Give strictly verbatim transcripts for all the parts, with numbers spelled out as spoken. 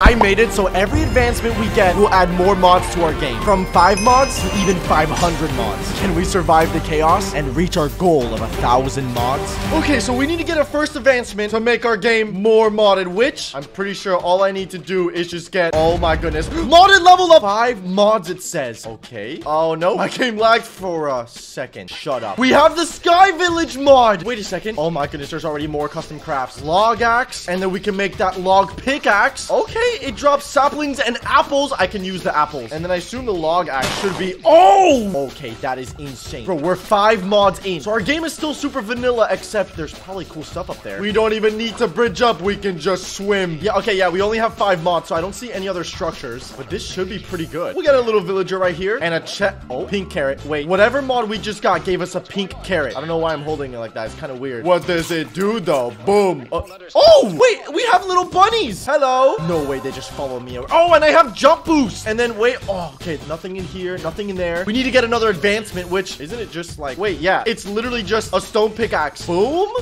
I made it so every advancement we get will add more mods to our game, from five mods to even five hundred mods. Can we survive the chaos and reach our goal of a thousand mods? Okay, so we need to get a first advancement to make our game more modded, which I'm pretty sure all I need to do is just get, oh my goodness, modded level up five mods, it says. Okay. Oh no, my game lagged for a second. Shut up. We have the Sky Village mod. Wait a second. Oh my goodness, there's already more custom crafts. Log axe, and then we can make that log pickaxe. Okay. It drops saplings and apples. I can use the apples. And then I assume the log axe should be... Oh! Okay, that is insane. Bro, we're five mods in. So our game is still super vanilla, except there's probably cool stuff up there. We don't even need to bridge up. We can just swim. Yeah, okay, yeah. We only have five mods, so I don't see any other structures. But this should be pretty good. We got a little villager right here. And a che... Oh, pink carrot. Wait, whatever mod we just got gave us a pink carrot. I don't know why I'm holding it like that. It's kind of weird. What does it do, though? Boom. Uh, oh, wait. We have little bunnies. Hello. No way. They just follow me over. Oh, and I have jump boost. And then wait. Oh, okay. Nothing in here. Nothing in there. We need to get another advancement, which isn't it just like, wait, yeah. It's literally just a stone pickaxe. Boom.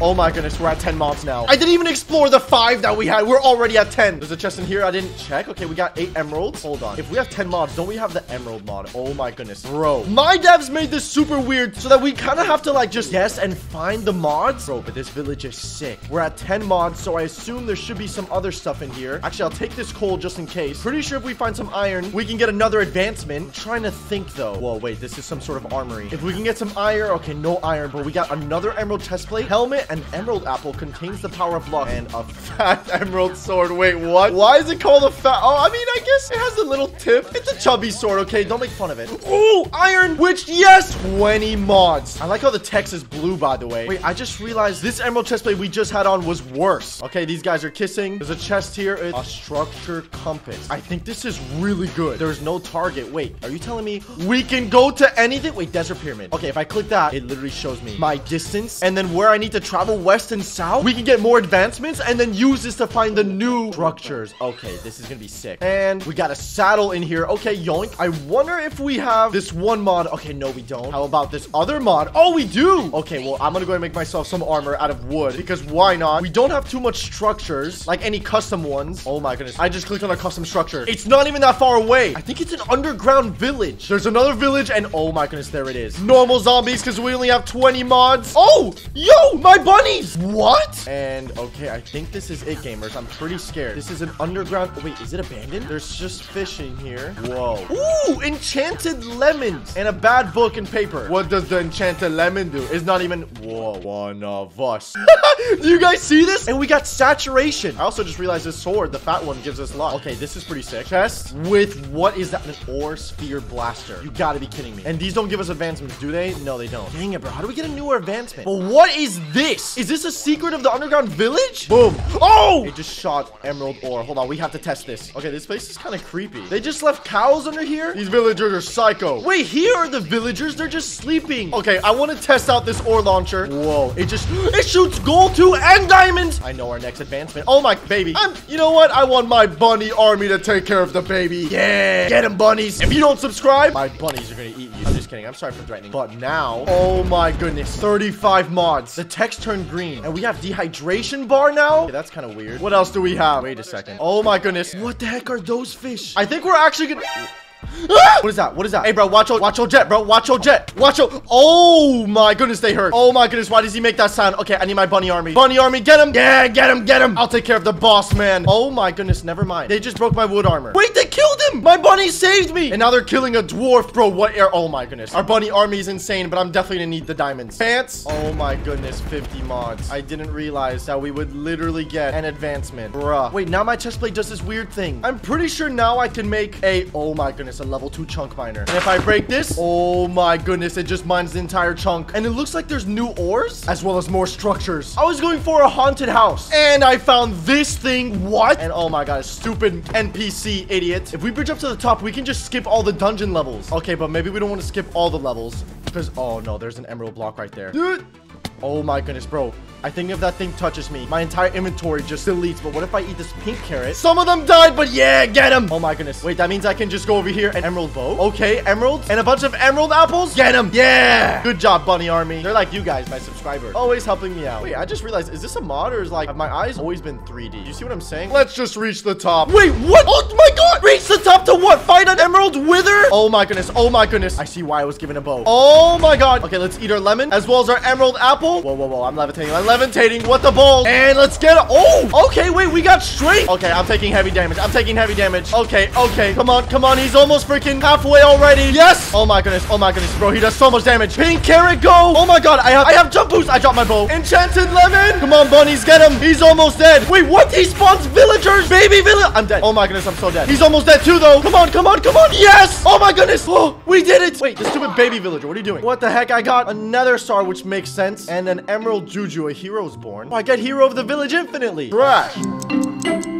Oh my goodness, we're at ten mods now. I didn't even explore the five that we had. We're already at ten. There's a chest in here I didn't check. Okay, we got eight emeralds. Hold on. If we have ten mods, don't we have the emerald mod? Oh my goodness, bro. My devs made this super weird so that we kind of have to like just guess and find the mods. Bro, but this village is sick. We're at ten mods, so I assume there should be some other stuff in here. Actually, I'll take this coal just in case. Pretty sure if we find some iron, we can get another advancement. I'm trying to think though. Whoa, wait, this is some sort of armory. If we can get some iron, okay, no iron, but we got another emerald chestplate, helmet. An emerald apple contains the power of luck and a fat emerald sword. Wait, what? Why is it called a fat? Oh, I mean, I guess it has a little tip. It's a chubby sword, okay? Don't make fun of it. Oh, iron, which, yes, twenty mods. I like how the text is blue, by the way. Wait, I just realized this emerald chestplate we just had on was worse. Okay, these guys are kissing. There's a chest here. It's a structure compass. I think this is really good. There's no target. Wait, are you telling me we can go to anything? Wait, desert pyramid. Okay, if I click that, it literally shows me my distance and then where I need to travel. Travel west and south. We can get more advancements and then use this to find the new structures. Okay, this is gonna be sick. And we got a saddle in here. Okay, yoink. I wonder if we have this one mod. Okay, no, we don't. How about this other mod? Oh, we do. Okay, well, I'm gonna go and make myself some armor out of wood because why not? We don't have too much structures, like any custom ones. Oh my goodness. I just clicked on a custom structure. It's not even that far away. I think it's an underground village. There's another village and oh my goodness, there it is. Normal zombies because we only have twenty mods. Oh, yo, my bunnies! What? And okay, I think this is it, gamers. I'm pretty scared. This is an underground. Oh, wait, is it abandoned? There's just fish in here. Whoa. Ooh, enchanted lemons and a bad book and paper. What does the enchanted lemon do? It's not even. Whoa, one of us. Do you guys see this? And we got saturation. I also just realized this sword, the fat one, gives us luck. Okay, this is pretty sick. Chest with what is that? An ore sphere blaster. You gotta be kidding me. And these don't give us advancements, do they? No, they don't. Dang it, bro. How do we get a newer advancement? But what is this? Is this a secret of the underground village? Boom. Oh! It just shot emerald ore. Hold on, we have to test this. Okay, this place is kind of creepy. They just left cows under here? These villagers are psycho. Wait, here are the villagers. They're just sleeping. Okay, I want to test out this ore launcher. Whoa, it just... It shoots gold too and diamonds! I know our next advancement. Oh my baby. I'm... You know what? I want my bunny army to take care of the baby. Yeah! Get him, bunnies! If you don't subscribe, my bunnies are gonna eat you. I'm just kidding. I'm sorry for threatening. But now... Oh my goodness. thirty-five mods. The text turned green and we have dehydration bar now. Okay, that's kind of weird. What else do we have? Wait a second. Oh my goodness, what the heck are those fish? I think we're actually gonna... Ah! What is that? What is that? Hey, bro, watch your, watch your jet, bro. Watch your jet. Watch your... Oh, my goodness, they hurt. Oh, my goodness, why does he make that sound? Okay, I need my bunny army. Bunny army, get him. Yeah, get him, get him. I'll take care of the boss, man. Oh, my goodness, never mind. They just broke my wood armor. Wait, they killed him. My bunny saved me. And now they're killing a dwarf, bro. What air? Oh, my goodness. Our bunny army is insane, but I'm definitely going to need the diamonds. Pants. Oh, my goodness, fifty mods. I didn't realize that we would literally get an advancement. Bruh. Wait, now my chestplate does this weird thing. I'm pretty sure now I can make a... Oh, my goodness. A level two chunk miner. And if I break this, oh my goodness, it just mines the entire chunk. And it looks like there's new ores as well as more structures. I was going for a haunted house and I found this thing. What? And oh my god, stupid N P C idiot. If we bridge up to the top, we can just skip all the dungeon levels. Okay, but maybe we don't want to skip all the levels because, oh no, there's an emerald block right there. Dude. Oh my goodness, bro. I think if that thing touches me, my entire inventory just deletes. But what if I eat this pink carrot? Some of them died, but yeah, get them. Oh my goodness. Wait, that means I can just go over here and emerald bow. Okay, emeralds and a bunch of emerald apples. Get them. Yeah. Good job, bunny army. They're like you guys, my subscriber. Always helping me out. Wait, I just realized, is this a mod or is like, have my eyes always been three D? You see what I'm saying? Let's just reach the top. Wait, what? Oh my God. Reach the top to what? Find an emerald wither? Oh my goodness. Oh my goodness. I see why I was given a bow. Oh my God. Okay, let's eat our lemon as well as our emerald apple. Whoa, whoa, whoa. I'm levitating. I'm levitating. What the balls? And let's get it. Oh, okay. Wait, we got strength. Okay, I'm taking heavy damage. I'm taking heavy damage. Okay, okay. Come on, come on. He's almost freaking halfway already. Yes. Oh my goodness. Oh my goodness, bro. He does so much damage. Pink carrot, go. Oh my God. I have, I have jump boost. I dropped my bow. Enchanted lemon. Come on, bunnies. Get him. He's almost dead. Wait, what? He spawns villagers. Baby village. I'm dead. Oh my goodness. I'm so dead. He's almost dead too, though. Come on, come on, come on. Yes. Oh my goodness. Oh, we did it. Wait, the stupid baby villager. What are you doing? What the heck? I got another star, which makes sense. And an emerald juju. A hero's born. Oh, I get hero of the village infinitely. Trash.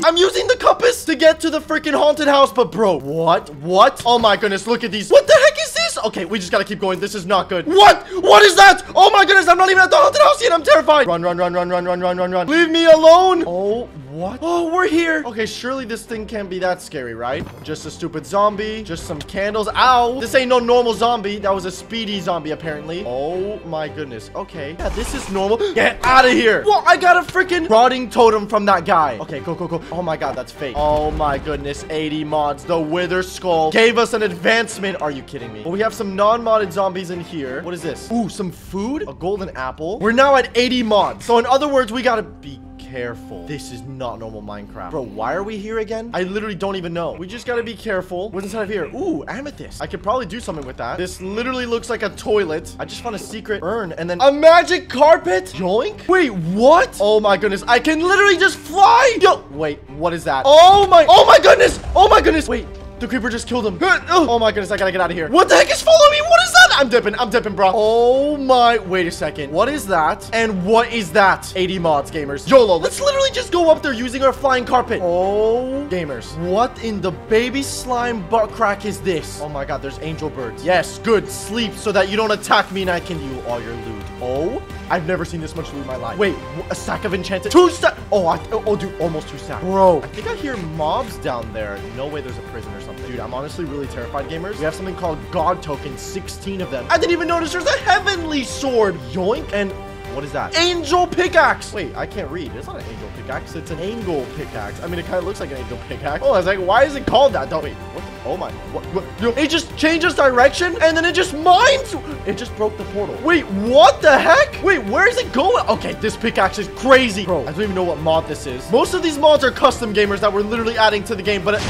I'm using the compass to get to the freaking haunted house, but bro, what? What? Oh my goodness, look at these. What the heck is this? Okay, we just gotta keep going. This is not good. What? What is that? Oh my goodness, I'm not even at the haunted house yet. I'm terrified. Run, run, run, run, run, run, run, run, run. Leave me alone. Oh, what? Oh, we're here. Okay, surely this thing can't be that scary, right? Just a stupid zombie. Just some candles. Ow. This ain't no normal zombie. That was a speedy zombie, apparently. Oh my goodness. Okay. Yeah, this is normal. Get out of here. Well, I got a freaking rotting totem from that guy. Okay, go, go, go. Oh my God, that's fake. Oh my goodness, eighty mods. The wither skull gave us an advancement. Are you kidding me? Well, we have some non-modded zombies in here. What is this? Ooh, some food, a golden apple. We're now at eighty mods. So in other words, we gotta be careful. This is not normal Minecraft. Bro, why are we here again? I literally don't even know. We just gotta be careful. What's inside of here? Ooh, amethyst. I could probably do something with that. This literally looks like a toilet. I just found a secret urn and then a magic carpet. Yoink. Wait, what? Oh my goodness. I can literally just fly. Yo, wait, what is that? Oh my, oh my goodness. Oh my goodness. Wait. The creeper just killed him. Oh my goodness, I gotta get out of here. What the heck is following me? What is that? I'm dipping, I'm dipping, bro. Oh my, wait a second. What is that? And what is that? eighty mods, gamers. YOLO, let's literally just go up there using our flying carpet. Oh, gamers. What in the baby slime butt crack is this? Oh my God, there's angel birds. Yes, good, sleep so that you don't attack me and I can do all your loot. Oh, I've never seen this much loot in my life. Wait, a stack of enchanted. Two stack. Oh, I oh, dude, almost two stacks. Bro, I think I hear mobs down there. No way there's a prison or something. Dude, I'm honestly really terrified, gamers. We have something called God tokens, sixteen of them. I didn't even notice there's a heavenly sword. Yoink. And what is that? Angel pickaxe. Wait, I can't read. It's not an angel pickaxe. It's an angle pickaxe. I mean, it kind of looks like an angel pickaxe. Oh, I was like, why is it called that? Don't wait. What the, oh my. What, what, it just changes direction and then it just mines. It just broke the portal. Wait, what the heck? Wait, where is it going? Okay, this pickaxe is crazy. Bro, I don't even know what mod this is. Most of these mods are custom gamers that we're literally adding to the game, but it,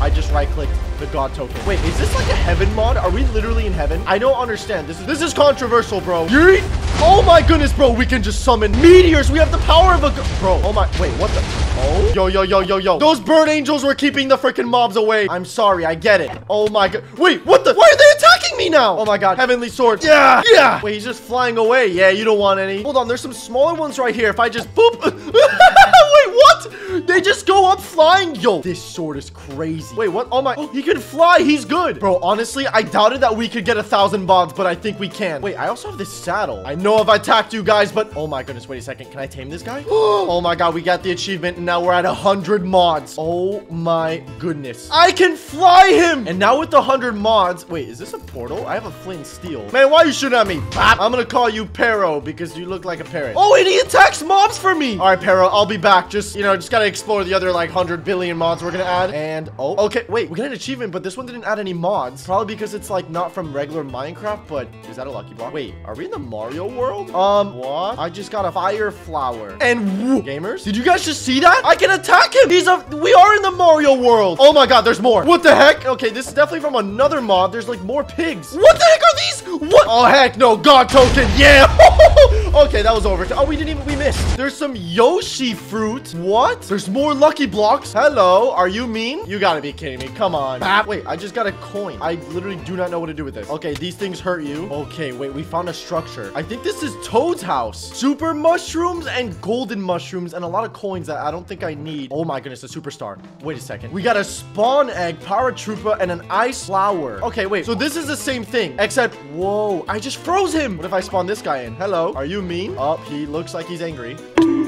I just right clicked the God token. Wait, is this like a heaven mod? Are we literally in heaven? I don't understand. This is this is controversial, bro. Yeet. Oh my goodness, bro. We can just summon meteors. We have the power of a bro. Oh my. Wait, what the? Oh. Yo, yo, yo, yo, yo. Those bird angels were keeping the freaking mobs away. I'm sorry. I get it. Oh my God. Wait, what the? Why are they attacking me now? Oh my God. Heavenly sword. Yeah. Yeah. Wait, he's just flying away. Yeah, you don't want any. Hold on. There's some smaller ones right here. If I just boop. Wait, what? They just go up flying. Yo, this sword is crazy. Wait, what? Oh my. Oh, he can fly. He's good. Bro, honestly, I doubted that we could get a thousand mods, but I think we can. Wait, I also have this saddle. I know I've attacked you guys, but oh my goodness. Wait a second. Can I tame this guy? Oh my God. We got the achievement and now we're at a hundred mods. Oh my goodness. I can fly him. And now with the hundred mods. Wait, is this a portal? I have a flint and steel. Man, why are you shooting at me? Bop. I'm going to call you Pero because you look like a parrot. Oh, and he attacks mobs for me. All right, Pero, I'll be back. Just, you know, just got to explore the other like hundred billion mods we're going to add. And oh, okay. Wait, we got an achievement, but this one didn't add any mods. Probably because it's like not from regular Minecraft, but is that a lucky block? Wait, are we in the Mario world? Um, what? I just got a fire flower. And woo. Gamers, did you guys just see that? I can attack him. He's a, we are in the Mario world. Oh my God, there's more. What the heck? Okay, this is definitely from another mod. There's like more pigs. What the heck are these? What? Oh heck no, God token. Yeah. Okay, that was over. Oh, we didn't even, we missed. There's some Yoshi fruit. What? There's more lucky blocks. Hello, are you mean? You gotta be kidding me. Come on. Bap. Wait, I just got a coin. I literally do not know what to do with this. Okay, these things hurt you. Okay, wait, we found a structure. I think this is Toad's house. Super mushrooms and golden mushrooms and a lot of coins that I don't think I need. Oh my goodness, a superstar. Wait a second. We got a spawn egg, paratroopa, and an ice flower. Okay, wait. So this is the same thing, except, whoa, I just froze him. What if I spawn this guy in? Hello, are you zoom in. Oh, he looks like he's angry.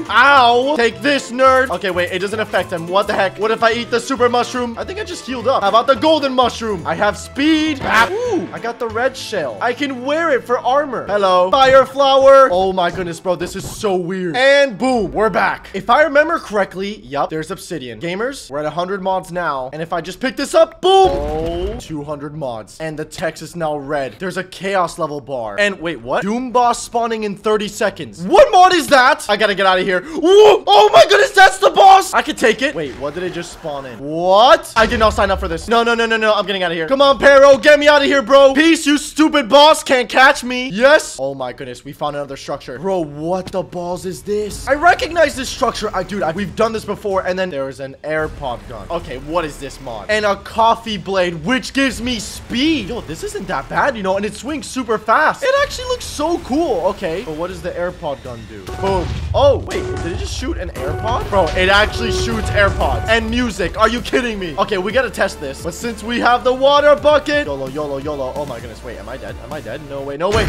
Ow! Take this, nerd! Okay, wait, it doesn't affect him. What the heck? What if I eat the super mushroom? I think I just healed up. How about the golden mushroom? I have speed. Ah. Ooh, I got the red shell. I can wear it for armor. Hello. Fire flower. Oh my goodness, bro. This is so weird. And boom, we're back. If I remember correctly, yup, there's obsidian. Gamers, we're at one hundred mods now. And if I just pick this up, boom! Oh, two hundred mods. And the text is now red. There's a chaos level bar. And wait, what? Doom boss spawning in thirty seconds. What mod is that? I gotta get out of here. Whoa. Oh my goodness, that's the boss. I could take it. Wait, what did it just spawn in? What? I did not sign up for this. No, no, no, no, no. I'm getting out of here. Come on, Pero. Get me out of here, bro. Peace, you stupid boss. Can't catch me. Yes. Oh my goodness, we found another structure. Bro, what the balls is this? I recognize this structure. I, dude, I, we've done this before. And then there is an AirPod gun. Okay, what is this mod? And a coffee blade, which gives me speed. Yo, this isn't that bad, you know, and it swings super fast. It actually looks so cool. Okay, but what does the AirPod gun do? Boom. Oh, wait. Did it just shoot an AirPod? Bro, it actually shoots AirPods and music. Are you kidding me? Okay, we gotta test this. But since we have the water bucket. YOLO, YOLO, YOLO. Oh my goodness. Wait, am I dead? Am I dead? No way, no way.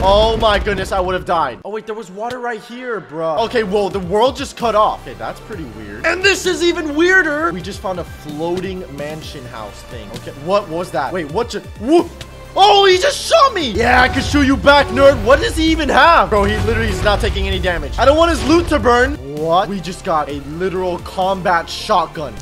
Oh my goodness, I would have died. Oh wait, there was water right here, bro. Okay, whoa, the world just cut off. Okay, that's pretty weird. And this is even weirder. We just found a floating mansion house thing. Okay, what was that? Wait, what just... Whoop! Oh, he just shot me. Yeah, I can shoot you back, nerd. What does he even have? Bro, he literally is not taking any damage. I don't want his loot to burn. What? We just got a literal combat shotgun.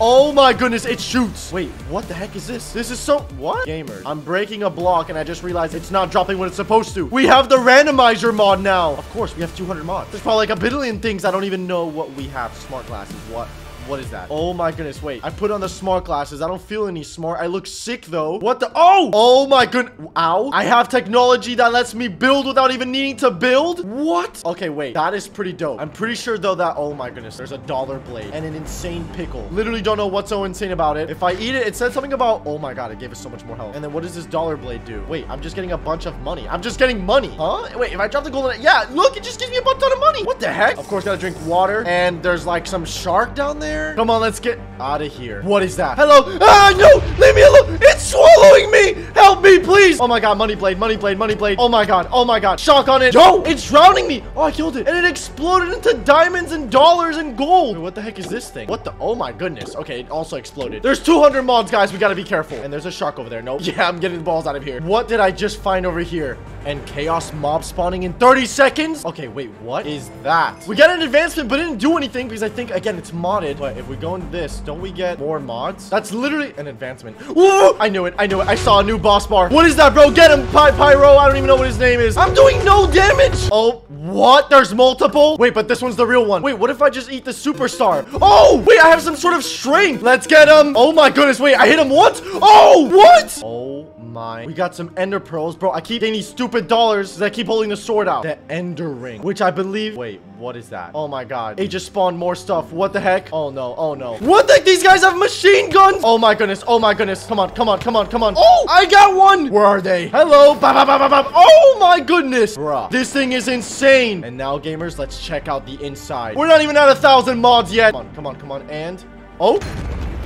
Oh my goodness, it shoots. Wait, what the heck is this? This is so... What? Gamers, I'm breaking a block and I just realized it's not dropping what it's supposed to. We have the randomizer mod now. Of course, we have two hundred mods. There's probably like a billion things. I don't even know what we have. Smart glasses, what? What is that? Oh my goodness. Wait, I put on the smart glasses. I don't feel any smart. I look sick though. What the? Oh, oh my goodness. Ow. I have technology that lets me build without even needing to build. What? Okay, wait, that is pretty dope. I'm pretty sure though that, oh my goodness, there's a dollar blade and an insane pickle. Literally don't know what's so insane about it. If I eat it, it said something about, oh my God, it gave us so much more health. And then what does this dollar blade do? Wait, I'm just getting a bunch of money. I'm just getting money. Huh? Wait, if I drop the golden, yeah, look, it just gives me a butt ton of money. What the heck? Of course, gotta drink water. And there's like some shark down there. Come on, let's get out of here. What is that? Hello. Ah, no, leave me alone. It's swallowing me. Help me, please. Oh my God, money blade, money blade, money blade. Oh my God, oh my God. Shock on it. Yo, it's drowning me. Oh, I killed it. And it exploded into diamonds and dollars and gold. Wait, what the heck is this thing? What the? Oh my goodness. Okay, it also exploded. There's two hundred mods, guys. We gotta be careful. And there's a shark over there. No, yeah, I'm getting the balls out of here. What did I just find over here? And chaos mob spawning in thirty seconds. Okay, wait, what is that? We got an advancement, but it didn't do anything because I think, again, it's modded. But if we go into this, don't we get more mods? That's literally an advancement. Whoa! I knew it. I knew it. I saw a new boss bar. What is that, bro? Get him, Py Pyro. I don't even know what his name is. I'm doing no damage. Oh, what? There's multiple? Wait, but this one's the real one. Wait, what if I just eat the superstar? Oh, wait, I have some sort of strength. Let's get him. Oh my goodness. Wait, I hit him once. Oh, what? Oh my. We got some ender pearls, bro. I keep getting these stupid dollars because I keep holding the sword out. The ender ring, which I believe. Wait, what is that? Oh my God. It just spawned more stuff. What the heck? Oh, no. Oh, no. What the? These guys have machine guns. Oh, my goodness. Oh, my goodness. Come on. Come on. Come on. Come on. Oh, I got one. Where are they? Hello. Ba, ba, ba, ba, ba. Oh, my goodness. Bruh. This thing is insane. And now, gamers, let's check out the inside. We're not even at a thousand mods yet. Come on. Come on. Come on. And... Oh.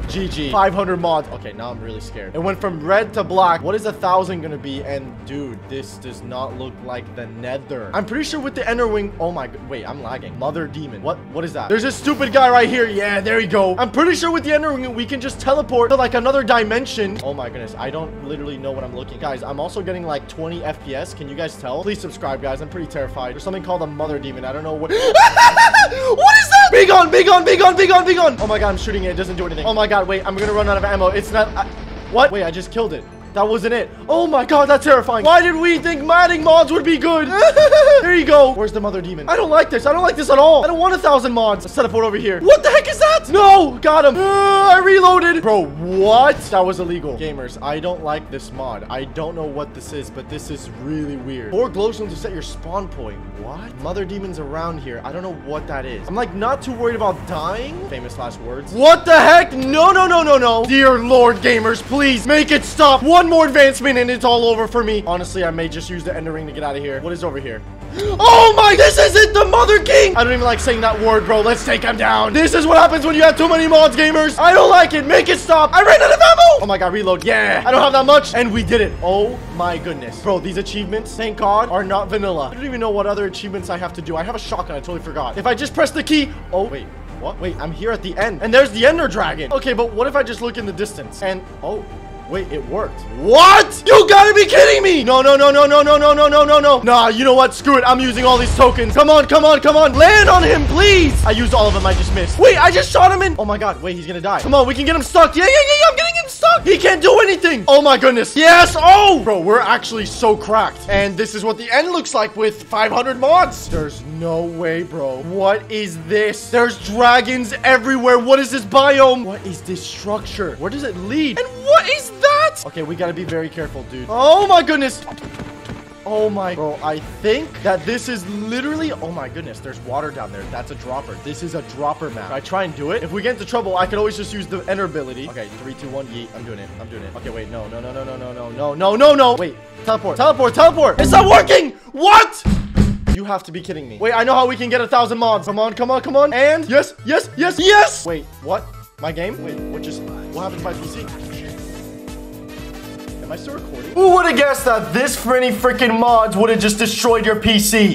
G G. five hundred mods. Okay, now I'm really scared. It went from red to black. What is a thousand gonna be? And dude, this does not look like the nether. I'm pretty sure with the ender wing. Oh my god. Wait, I'm lagging. Mother demon. What? What is that? There's a stupid guy right here. Yeah, there you go. I'm pretty sure with the ender wing, we can just teleport to like another dimension. Oh my goodness. I don't literally know what I'm looking. Guys, I'm also getting like twenty F P S. Can you guys tell? Please subscribe, guys. I'm pretty terrified. There's something called a mother demon. I don't know what. What is that? Be gone, be gone, be gone, be gone, be gone. Oh my god, I'm shooting it. It doesn't do anything. Oh my god. Wait, I'm gonna run out of ammo. It's not... I, what? Wait, I just killed it. That wasn't it. Oh my god, that's terrifying. Why did we think modding mods would be good? There you go. Where's the mother demon? I don't like this. I don't like this at all. I don't want a thousand mods. Let's set up one over here. What the heck is that? No, got him. Uh, I reloaded. Bro, what? That was illegal. Gamers, I don't like this mod. I don't know what this is, but this is really weird. Four glowstones to set your spawn point. What? Mother demons around here. I don't know what that is. I'm like not too worried about dying. Famous last words. What the heck? No, no, no, no, no. Dear Lord, gamers, please make it stop. What? One more advancement and it's all over for me. Honestly, I may just use the ender ring to get out of here. What is over here? Oh my, this isn't the mother king. I don't even like saying that word, bro. Let's take him down. This is what happens when you have too many mods, gamers. I don't like it. Make it stop. I ran out of ammo. Oh my god, reload. Yeah, I don't have that much. And we did it. Oh my goodness. Bro, these achievements, thank god, are not vanilla. I don't even know what other achievements I have to do. I have a shotgun. I totally forgot. If I just press the key. Oh, wait. What? Wait, I'm here at the end. And there's the Ender Dragon. Okay, but what if I just look in the distance? And, oh, wait, it worked. What? You gotta be kidding me. No, no, no, no, no, no, no, no, no, no, no. Nah, you know what? Screw it. I'm using all these tokens. Come on, come on, come on. Land on him, please. I used all of them. I just missed. Wait, I just shot him in. Oh my god. Wait, he's gonna die. Come on, we can get him stuck. Yeah, yeah, yeah, yeah. I'm getting him stuck. He can't do anything. Oh my goodness. Yes. Oh, bro, we're actually so cracked. And this is what the end looks like with five hundred mods. There's no way, bro. What is this? There's dragons everywhere. What is this biome? What is this structure? Where does it lead? And what is that? Okay, we gotta be very careful, dude. Oh my goodness. Oh my, bro, I think that this is literally, oh my goodness, there's water down there. That's a dropper. This is a dropper map. If I try and do it, if we get into trouble, I could always just use the ender ability. Okay, three, two, one, yeet. I'm doing it. I'm doing it. Okay, wait, no, no, no, no, no, no, no, no, no, no, no. Wait, teleport, teleport, teleport. It's not working. What? You have to be kidding me. Wait, I know how we can get a thousand mods. Come on, come on, come on. And yes, yes, yes, yes. Wait, what? My game? Wait, what just, what happened to my P C? Am I still recording? Who would have guessed that this for any freaking mods would have just destroyed your P C?